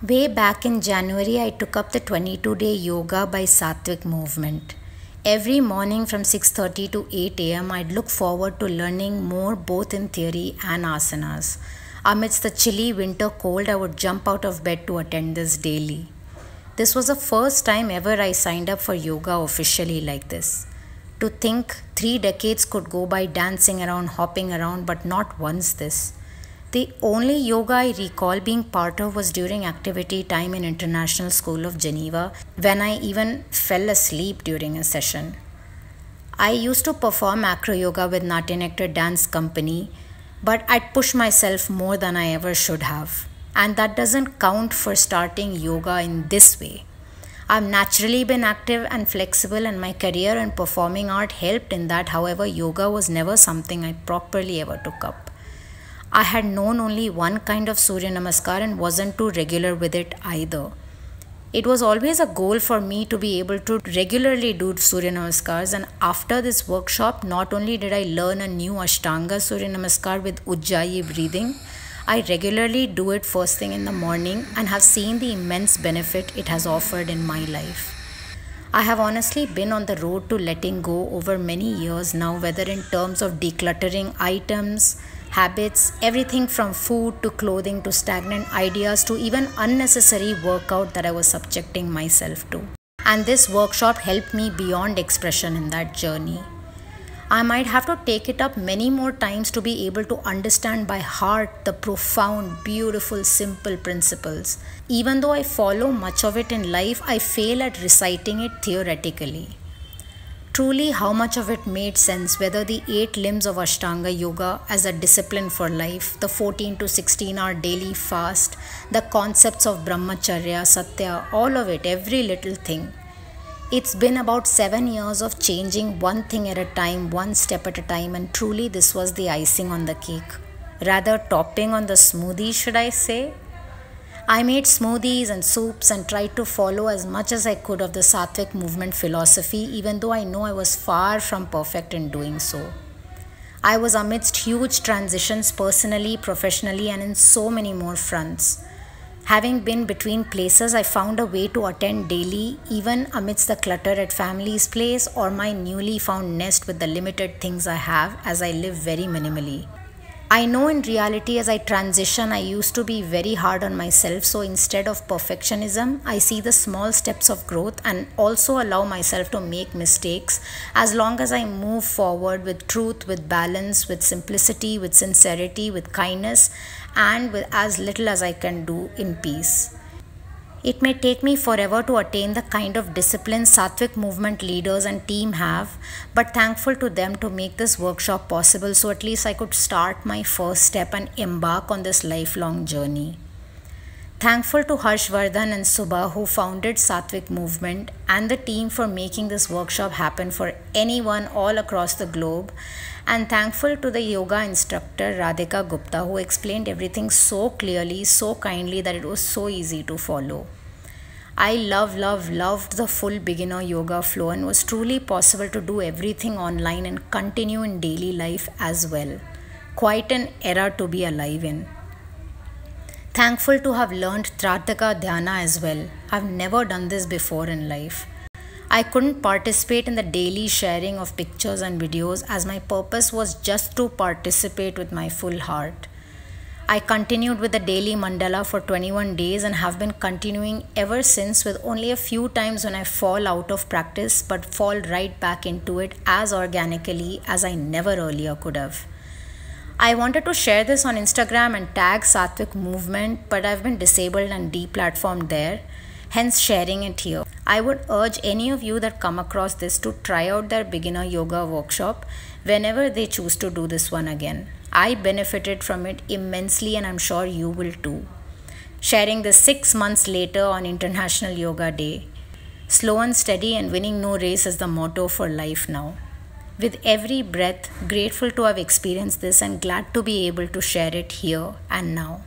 Way back in January, I took up the 22-day yoga by Satvic movement. Every morning from 6:30 to 8 a.m., I'd look forward to learning more both in theory and asanas. Amidst the chilly winter cold, I would jump out of bed to attend this daily. This was the first time ever I signed up for yoga officially like this. To think 3 decades could go by dancing around, hopping around, but not once this. The only yoga I recall being part of was during activity time in International School of Geneva, when I even fell asleep during a session. I used to perform acro yoga with Natya Nectar Dance Company, but I'd push myself more than I ever should have. And that doesn't count for starting yoga in this way. I've naturally been active and flexible, and my career in performing art helped in that. However, yoga was never something I properly ever took up. I had known only one kind of Surya Namaskar and wasn't too regular with it either. It was always a goal for me to be able to regularly do Surya Namaskars, and after this workshop, not only did I learn a new Ashtanga Surya Namaskar with Ujjayi breathing, I regularly do it first thing in the morning and have seen the immense benefit it has offered in my life. I have honestly been on the road to letting go over many years now, whether in terms of decluttering items, habits, everything from food to clothing to stagnant ideas to even unnecessary workout that I was subjecting myself to. And this workshop helped me beyond expression in that journey. I might have to take it up many more times to be able to understand by heart the profound, beautiful, simple principles. Even though I follow much of it in life, I fail at reciting it theoretically. Truly, how much of it made sense, whether the 8 limbs of Ashtanga Yoga as a discipline for life, the 14 to 16-hour daily fast, the concepts of Brahmacharya, Satya, all of it, every little thing. It's been about 7 years of changing one thing at a time, one step at a time, and truly this was the icing on the cake. Rather, topping on the smoothie, should I say? I made smoothies and soups and tried to follow as much as I could of the Satvic movement philosophy, even though I know I was far from perfect in doing so. I was amidst huge transitions personally, professionally, and in so many more fronts. Having been between places, I found a way to attend daily, even amidst the clutter at family's place or my newly found nest with the limited things I have, as I live very minimally. I know in reality as I transition, I used to be very hard on myself, so instead of perfectionism, I see the small steps of growth and also allow myself to make mistakes as long as I move forward with truth, with balance, with simplicity, with sincerity, with kindness, and with as little as I can do in peace. It may take me forever to attain the kind of discipline Satvic movement leaders and team have, but thankful to them to make this workshop possible, so at least I could start my first step and embark on this lifelong journey. Thankful to Harshvardhan and Subha, who founded Satvic movement, and the team for making this workshop happen for anyone all across the globe, and thankful to the yoga instructor Radhika Gupta, who explained everything so clearly, so kindly that it was so easy to follow. I loved the full beginner yoga flow, and was truly possible to do everything online and continue in daily life as well. Quite an era to be alive in. Thankful to have learned Trataka Dhyana as well. I've never done this before in life. I couldn't participate in the daily sharing of pictures and videos, as my purpose was just to participate with my full heart. I continued with the daily mandala for 21 days and have been continuing ever since, with only a few times when I fall out of practice but fall right back into it as organically as I never earlier could have. I wanted to share this on Instagram and tag Satvic Movement, but I've been disabled and deplatformed there, hence sharing it here. I would urge any of you that come across this to try out their beginner yoga workshop whenever they choose to do this one again. I benefited from it immensely, and I'm sure you will too. Sharing this 6 months later on International Yoga Day. Slow and steady and winning no race is the motto for life now. With every breath, grateful to have experienced this and glad to be able to share it here and now.